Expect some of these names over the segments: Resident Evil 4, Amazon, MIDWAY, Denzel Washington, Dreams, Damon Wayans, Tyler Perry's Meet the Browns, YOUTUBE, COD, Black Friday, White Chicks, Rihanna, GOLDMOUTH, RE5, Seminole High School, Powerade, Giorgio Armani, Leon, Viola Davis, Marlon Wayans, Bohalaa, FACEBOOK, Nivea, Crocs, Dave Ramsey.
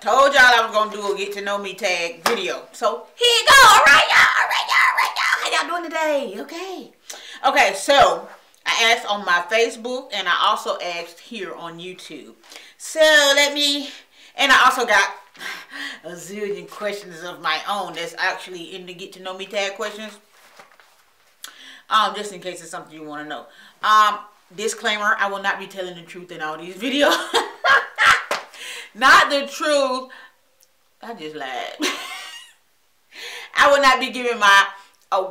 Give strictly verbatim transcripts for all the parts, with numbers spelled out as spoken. told y'all I was going to do a get to know me tag video. So here you go. All right, y'all. All right, y'all. All right, y'all. How y'all doing today? Okay. Okay, so I asked on my Facebook and I also asked here on YouTube. So let me, and I also got a zillion questions of my own that's actually in the get to know me tag questions. Um, just in case it's something you want to know. Um, disclaimer, I will not be telling the truth in all these videos. Not the truth. I just lied. I will not be giving my uh,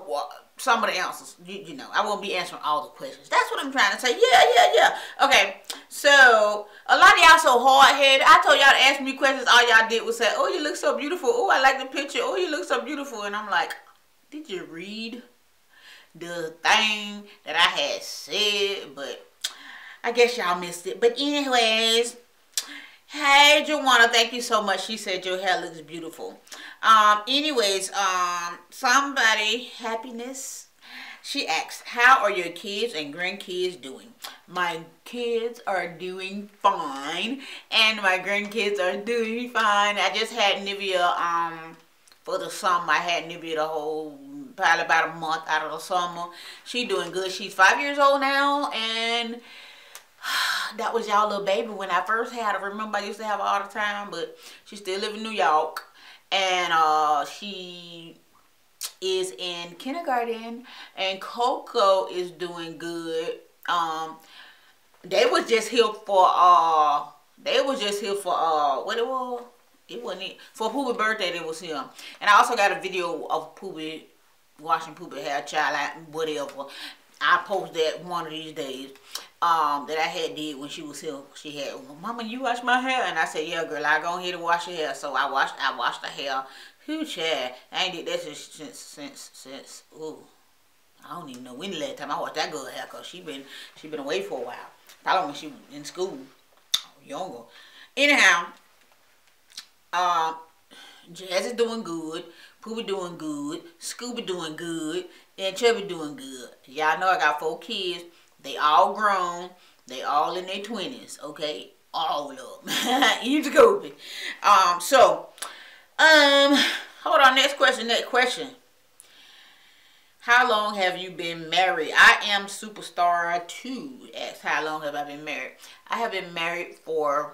some of the answers. You, you know, I won't be answering all the questions. That's what I'm trying to say. Yeah, yeah, yeah. Okay, so a lot of y'all so hard-headed. I told y'all to ask me questions. All y'all did was say, "Oh, you look so beautiful. Oh, I like the picture. Oh, you look so beautiful." And I'm like, did you read the thing that I had said? But I guess y'all missed it. But anyways. Hey, Joanna, thank you so much. She said your hair looks beautiful. Um, anyways, um, somebody, happiness, she asked, how are your kids and grandkids doing? My kids are doing fine, and my grandkids are doing fine. I just had Nivea, um, for the summer. I had Nivea the whole, probably about a month out of the summer. She doing good. She's five years old now, and that was y'all little baby when I first had her. Remember, I used to have her all the time, but she still lives in New York. And uh, she is in kindergarten. And Coco is doing good. Um, they was just here for, uh, they was just here for, uh, what it was? It wasn't it. For Poobie's birthday, they was here. And I also got a video of Poobie, washing Poobie hair, child, like, whatever. I post that one of these days. Um, that I had did when she was here. She had, well, "Mama, you wash my hair?" And I said, "Yeah, girl, I go here to wash your hair." So I washed, I washed her hair. Who chair? I ain't did that since, since, since, ooh, I don't even know when the last time I washed that girl hair, cause she been, she been away for a while. Probably when she was in school, younger. Anyhow, um, Jazz is doing good. Poobie doing good. Scooby doing good. And Chubby doing good. Y'all know I got four kids. They all grown. They all in their twenties, okay? All of them. You to go with. Um, so, um, hold on. Next question, next question. How long have you been married? I am Superstar two. Asks, how long have I been married? I have been married for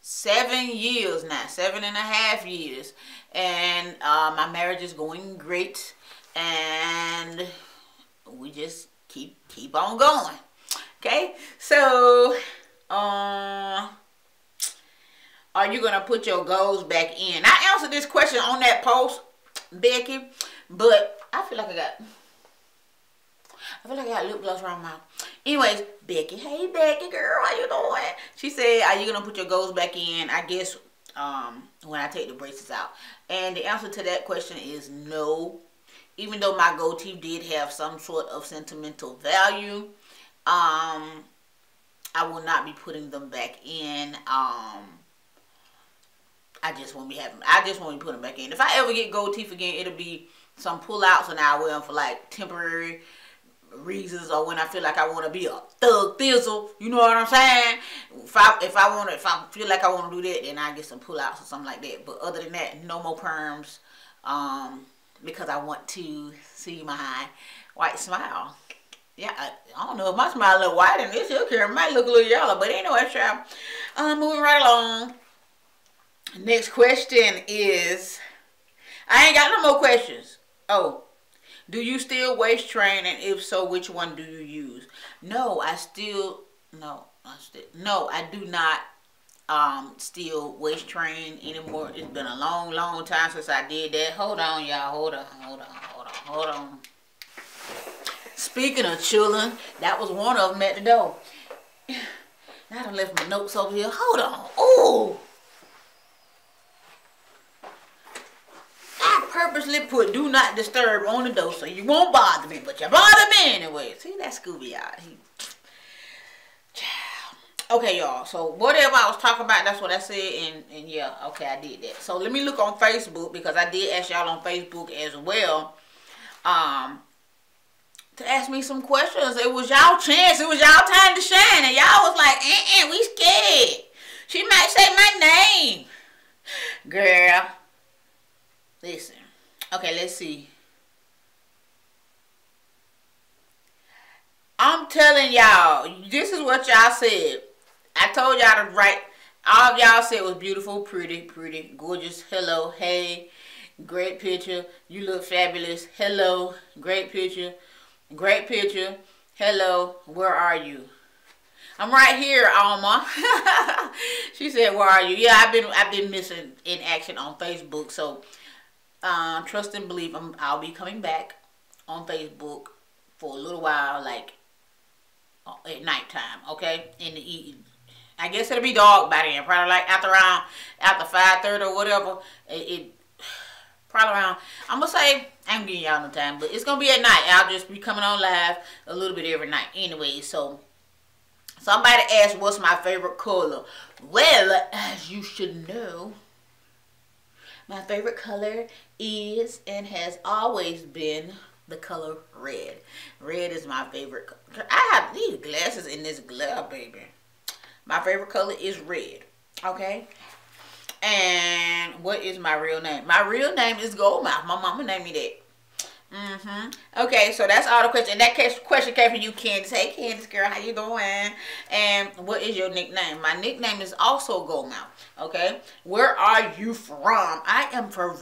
seven years now. Seven and a half years. And uh, my marriage is going great. And we just keep keep on going. Okay, so uh, are you gonna put your goals back in? I answered this question on that post, Becky, but I feel like I got I feel like I got lip gloss around my mouth. Anyways, Becky, hey Becky girl, how you doing? She said, are you gonna put your goals back in? I guess um when I take the braces out. And the answer to that question is no. Even though my goatee did have some sort of sentimental value, um, I will not be putting them back in. Um, I just won't be having. I just won't be putting them back in. If I ever get gold teeth again, it'll be some pullouts, and I wear them for like temporary reasons, or when I feel like I want to be a thug thizzle. You know what I'm saying? If I if I want to, if I feel like I want to do that, then I get some pullouts or something like that. But other than that, no more perms. Um. Because I want to see my white smile. Yeah, I, I don't know if my smile look white and this look here. It might look a little yellow, but anyway, child. Um, moving right along. Next question is, I ain't got no more questions. Oh, do you still waist train? And if so, which one do you use? No, I still, no, I still, no, I do not. Um, still waist train anymore. It's been a long, long time since I did that. Hold on, y'all. Hold on, hold on, hold on, hold on. Speaking of children, that was one of them at the door. I done left my notes over here. Hold on. Ooh. I purposely put do not disturb on the door so you won't bother me, but you bother me anyway. See, that Scooby out. He Okay, y'all, so whatever I was talking about, that's what I said, and, and yeah, okay, I did that. So let me look on Facebook, because I did ask y'all on Facebook as well um, to ask me some questions. It was y'all chance. It was y'all time to shine, and y'all was like, uh-uh, we scared. She might say my name. Girl. Listen. Okay, let's see. I'm telling y'all, this is what y'all said. I told y'all to write. All y'all said was beautiful, pretty, pretty, gorgeous, hello, hey, great picture, you look fabulous, hello, great picture, great picture, hello, where are you? I'm right here, Alma. She said, where are you? Yeah, I've been I've been missing in action on Facebook, so um, trust and believe I'm, I'll be coming back on Facebook for a little while, like at nighttime, okay, in the evening. I guess it'll be dark by then. Probably like after around, after five thirty or whatever. It, it probably around, I'm going to say, I ain't giving y'all no time, but it's going to be at night. I'll just be coming on live a little bit every night anyway. So, somebody asked, what's my favorite color? Well, as you should know, my favorite color is and has always been the color red. Red is my favorite color. I have these glasses in this glove, baby. My favorite color is red, okay? And what is my real name? My real name is Goldmouth. My mama named me that. Mm-hmm. Okay, so that's all the questions. And that case, question came from you, Candace. Hey, Candace, girl, how you doing? And what is your nickname? My nickname is also Goldmouth, okay? Where are you from? I am from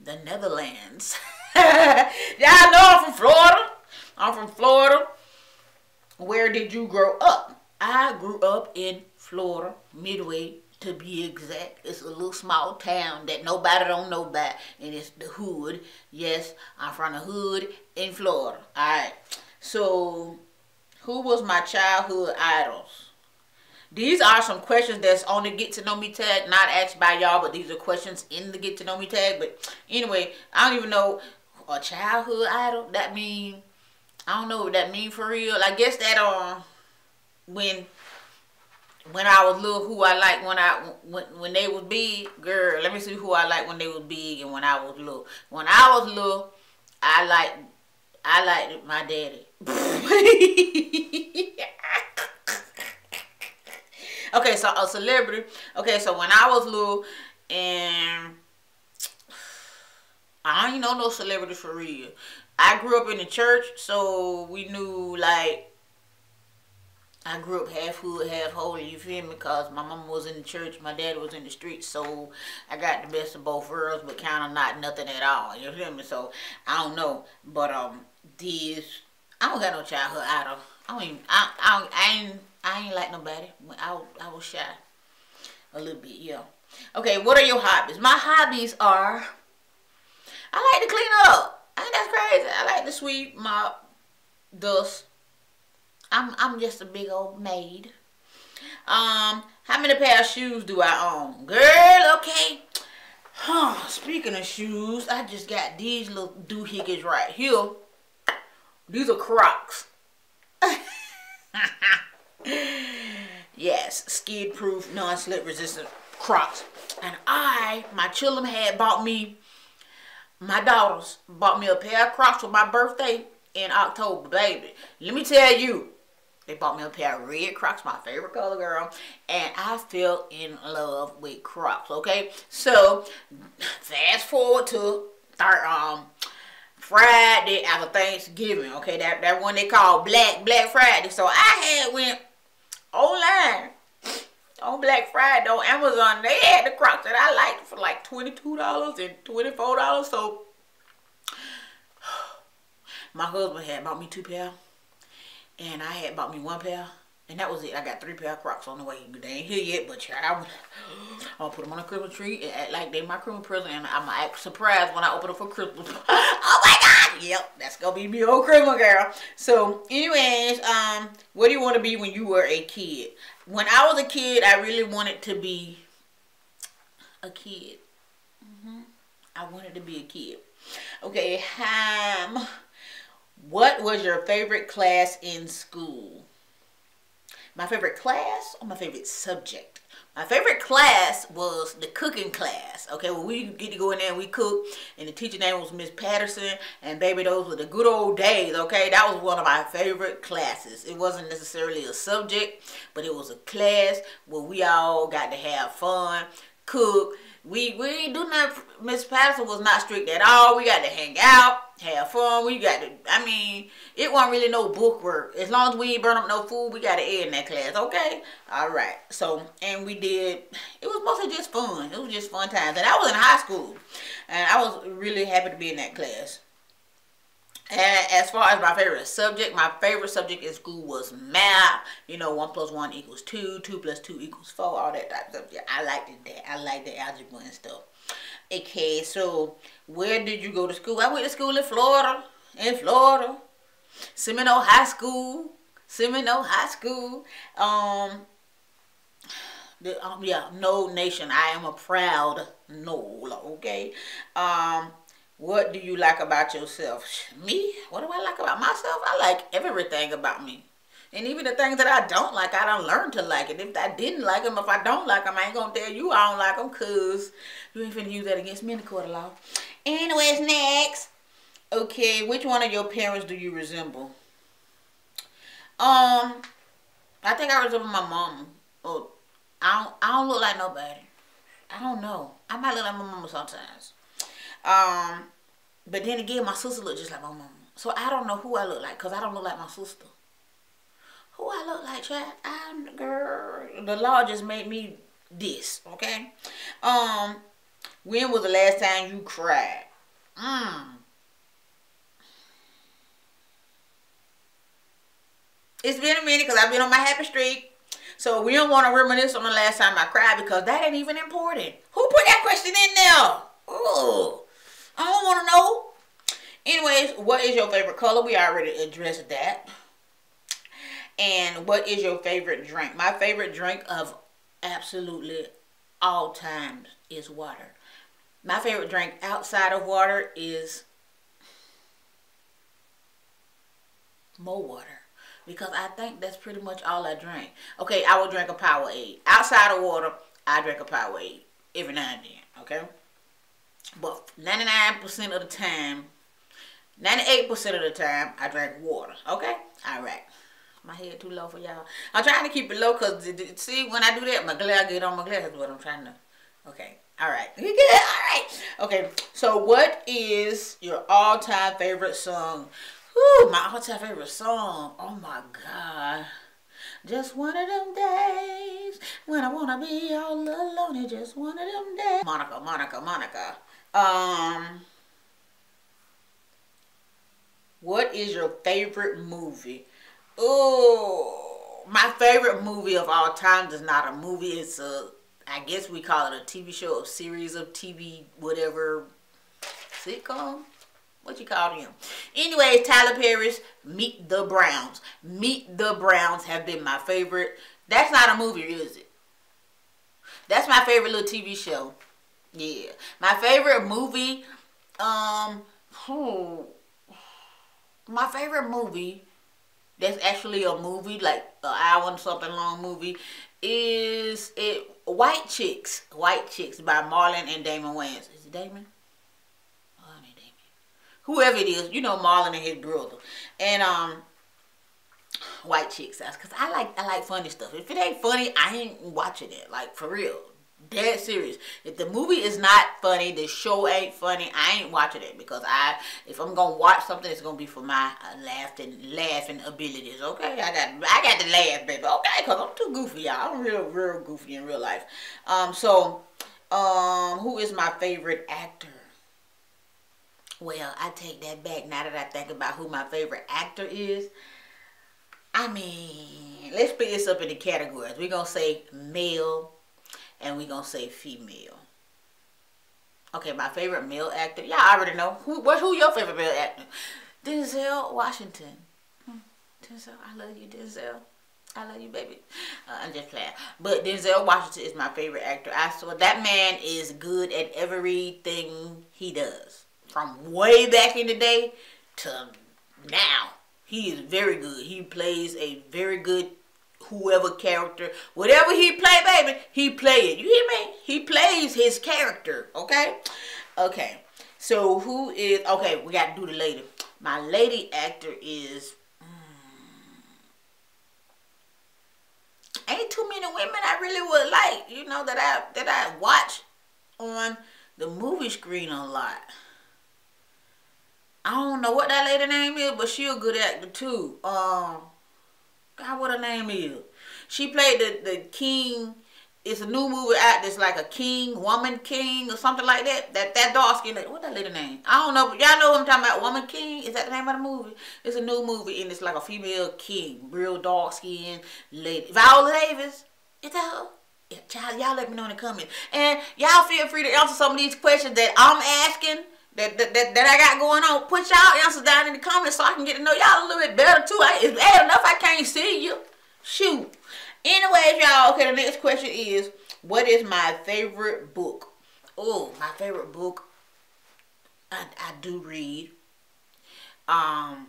the Netherlands. Y'all know I'm from Florida. I'm from Florida. Where did you grow up? I grew up in Florida, Midway to be exact. It's a little small town that nobody don't know about, and it's the hood. Yes, I'm from the hood in Florida. Alright, so who was my childhood idols? These are some questions that's on the Get to Know Me tag, not asked by y'all, but these are questions in the Get to Know Me tag. But anyway, I don't even know a childhood idol. That mean, I don't know what that mean for real. I guess that, um... Uh, When, when I was little, who I liked when I when when they was big, girl. Let me see who I liked when they was big and when I was little. When I was little, I liked I liked my daddy. Okay, so a celebrity. Okay, so when I was little, and I don't even know no celebrity for real. I grew up in the church, so we knew like. I grew up half hood, half holy, you feel me? Because my mama was in the church, my dad was in the streets, so I got the best of both worlds, but kind of not nothing at all, you feel me? So, I don't know, but, um, these, I don't got no childhood idol. I don't even, I, I, I ain't, I ain't like nobody. I, I was shy a little bit, yeah. Okay, what are your hobbies? My hobbies are, I like to clean up. I ain't that crazy. I like to sweep, mop, dust. I'm I'm just a big old maid. Um, how many pair of shoes do I own? Girl, okay. Huh, speaking of shoes, I just got these little doohickeys right here. These are Crocs. Yes, skid proof, non-slip resistant Crocs. And I, my children had bought me, my daughters bought me a pair of Crocs for my birthday in October, baby. Let me tell you, they bought me a pair of red Crocs, my favorite color, girl, and I fell in love with Crocs, okay? So, fast forward to third, um, Friday after Thanksgiving, okay? That, that one they call Black, Black Friday. So, I had went online on Black Friday on Amazon. They had the Crocs that I liked for like twenty-two dollars and twenty-four dollars, so my husband had bought me two pair, and I had bought me one pair, and that was it. I got three pair of Crocs on the way. They ain't here yet, but child, I'm gonna put them on a Christmas tree and act like they my Christmas present, and I'm gonna act surprised when I open them for Christmas. Oh my God! Yep, that's gonna be me old Christmas, girl. So, anyways, um, what do you want to be when you were a kid? When I was a kid, I really wanted to be a kid. Mm-hmm. I wanted to be a kid. Okay, um. What was your favorite class in school? My favorite class or my favorite subject? My favorite class was the cooking class. Okay, well, we get to go in there and we cook. And the teacher name was Miss Patterson. And baby, those were the good old days, okay? That was one of my favorite classes. It wasn't necessarily a subject, but it was a class where we all got to have fun, cook. We we ain't do nothing. Miss Patterson was not strict at all. We got to hang out, have fun. We got to, I mean, it wasn't really no book work. As long as we ain't burn up no food, we got to add in that class, okay? All right. So, and we did, it was mostly just fun. It was just fun times. And I was in high school. And I was really happy to be in that class. And as far as my favorite subject, my favorite subject in school was math. You know, one plus one equals two, two plus two equals four, all that type of stuff. Yeah, I liked it that. I liked the algebra and stuff. Okay, so where did you go to school? I went to school in Florida. In Florida. Seminole High School. Seminole High School. Um, the, um yeah, Nole Nation. I am a proud Nole, okay? Um What do you like about yourself? Me? What do I like about myself? I like everything about me. And even the things that I don't like, I done learned to like it. If I didn't like them, if I don't like them, I ain't going to tell you I don't like them because you ain't finna use that against me in the court of law. Anyways, next. Okay, which one of your parents do you resemble? Um, I think I resemble my mom. Oh, I don't, I don't look like nobody. I don't know. I might look like my mama sometimes. Um, but then again, my sister looked just like my mama. So I don't know who I look like, because I don't look like my sister. Who I look like, child? I'm, girl, the law just made me this, okay? Um, when was the last time you cried? Mm. It's been a minute, because I've been on my happy streak. So we don't want to reminisce on the last time I cried, because that ain't even important. Who put that question in there? Oh, I don't want to know. Anyways, what is your favorite color? We already addressed that. And what is your favorite drink? My favorite drink of absolutely all times is water. My favorite drink outside of water is more water. Because I think that's pretty much all I drink. Okay, I will drink a Powerade. Outside of water, I drink a Powerade every now and then, okay? But ninety-nine percent of the time, ninety-eight percent of the time, I drink water. Okay? All right. My head too low for y'all. I'm trying to keep it low because, see, when I do that, my glass get on my glass. That's what I'm trying to. Okay. All right. We good? All right. Okay. So, what is your all-time favorite song? Whew, my all-time favorite song. Oh, my God. Just one of them days when I want to be all alone. It's just one of them days. Monica, Monica, Monica. Um, what is your favorite movie? Oh, my favorite movie of all time is not a movie. It's a, I guess we call it a T V show, a series of T V, whatever, sitcom. What you call them? Anyways, Tyler Perry's Meet the Browns. Meet the Browns have been my favorite. That's not a movie, is it? That's my favorite little T V show. Yeah. My favorite movie, um, oh, my favorite movie that's actually a movie, like an hour and something long movie, is it White Chicks. White Chicks by Marlon and Damon Wayans. Is it Damon? Whoever it is, you know, Marlon and his brother. And, um, White Chicks. Because I like, I like funny stuff. If it ain't funny, I ain't watching it. Like, for real. Dead serious. If the movie is not funny, the show ain't funny, I ain't watching it. Because I, if I'm going to watch something, it's going to be for my uh, laughing, laughing abilities. Okay? I got, I got to laugh, baby. Okay? Because I'm too goofy, y'all. I'm real, real goofy in real life. Um, so, um, who is my favorite actor? Well, I take that back now that I think about who my favorite actor is. I mean, let's put this up in the categories. We're going to say male and we're going to say female. Okay, my favorite male actor. Y'all already know. Who, what, who your favorite male actor? Denzel Washington. Hmm. Denzel, I love you, Denzel. I love you, baby. Uh, I'm just playing. But Denzel Washington is my favorite actor. I saw that man is good at everything he does. From way back in the day to now. He is very good. He plays a very good whoever character. Whatever he play, baby, he play it. You hear me? He plays his character, okay? Okay. So, who is... Okay, we got to do the lady. My lady actor is... Mm, ain't too many women I really would like, you know, that I, that I watch on the movie screen a lot. I don't know what that lady name is, but she a good actor too. Um, God, what her name is? She played the, the king. It's a new movie out that's like a king, woman king, or something like that. That that dark skin lady. What that lady name? I don't know, but y'all know what I'm talking about. Woman King? Is that the name of the movie? It's a new movie, and it's like a female king. Real dark skin lady. Viola Davis. Is that her? Yeah, child, y'all let me know in the comments. And y'all feel free to answer some of these questions that I'm asking, that that, that, that I got going on. Put y'all answers down in the comments so I can get to know y'all a little bit better, too. I, it's bad enough I can't see you. Shoot. Anyways, y'all, okay, the next question is, what is my favorite book? Oh, my favorite book, I, I do read. Um,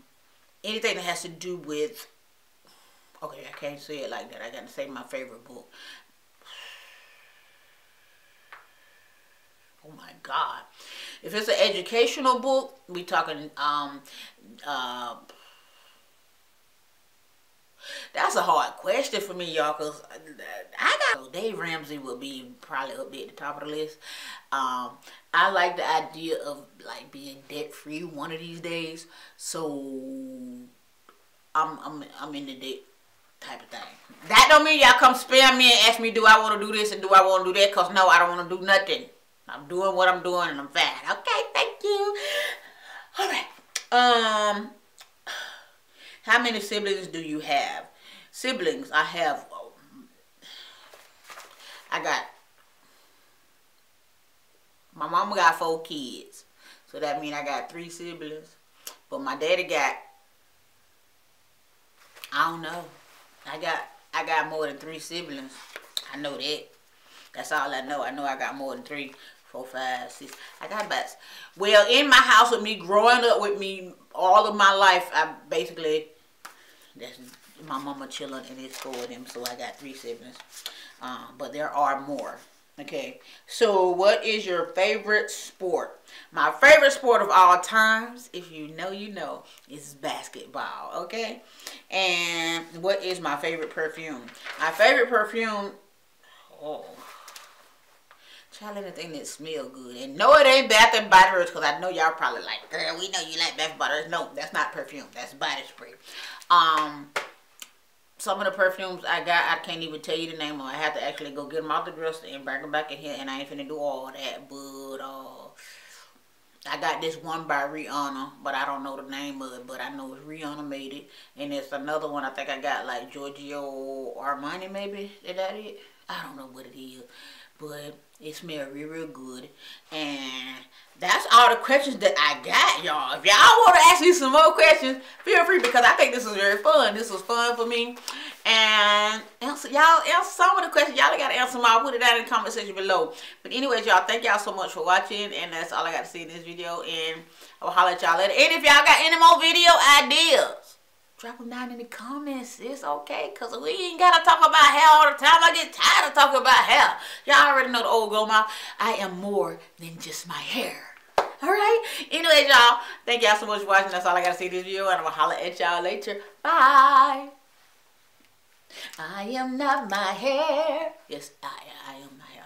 anything that has to do with, okay, I can't say it like that. I got to say my favorite book. Oh, my God. If it's an educational book, we talking, um, uh, that's a hard question for me, y'all, because I got... Dave Ramsey would be probably up there at the top of the list. Um, I like the idea of, like, being debt-free one of these days. So, I'm, I'm, I'm in the debt type of thing. That don't mean y'all come spam me and ask me, do I want to do this and do I want to do that? Because, no, I don't want to do nothing. I'm doing what I'm doing and I'm fine. Okay, thank you. All right. Um... How many siblings do you have? Siblings, I have, oh, I got, my mama got four kids. So that means I got three siblings. But my daddy got, I don't know. I got, I got more than three siblings. I know that. That's all I know. I know I got more than three, four, five, six. I got about, well, in my house with me, growing up with me, all of my life, I basically, that's my mama chilling and it's four of them, so I got three siblings. Um, but there are more. Okay, so what is your favorite sport? My favorite sport of all times, if you know, you know, is basketball, okay? And what is my favorite perfume? My favorite perfume, oh, try anything that smell good. And no, it ain't Bath and Body Works, because I know y'all probably like, girl, we know you like Bath and Body Works. No, that's not perfume. That's body spray. Um, some of the perfumes I got, I can't even tell you the name of. I have to actually go get them out the dresser and bring them back in here, and I ain't finna do all that. But, uh, I got this one by Rihanna, but I don't know the name of it, but I know it's Rihanna made it. And there's another one I think I got, like, Giorgio Armani, maybe? Is that it? I don't know what it is. But it smells real, real good. And that's all the questions that I got, y'all. If y'all want to ask me some more questions, feel free, because I think this is very fun. This was fun for me. And answer, y'all answer some of the questions. Y'all got to answer them. I'll put it down in the comment section below. But anyways, y'all, thank y'all so much for watching. And that's all I got to see in this video. And I will holler at y'all later. And if y'all got any more video ideas, drop them down in the comments. It's okay, because we ain't got to talk about hair all the time. I get tired of talking about hair. Y'all already know the old GOLDMOUTH. I am more than just my hair. All right? Anyways, y'all, thank y'all so much for watching. That's all I got to say in this video, and I'm going to holler at y'all later. Bye. I am not my hair. Yes, I, I am my hair.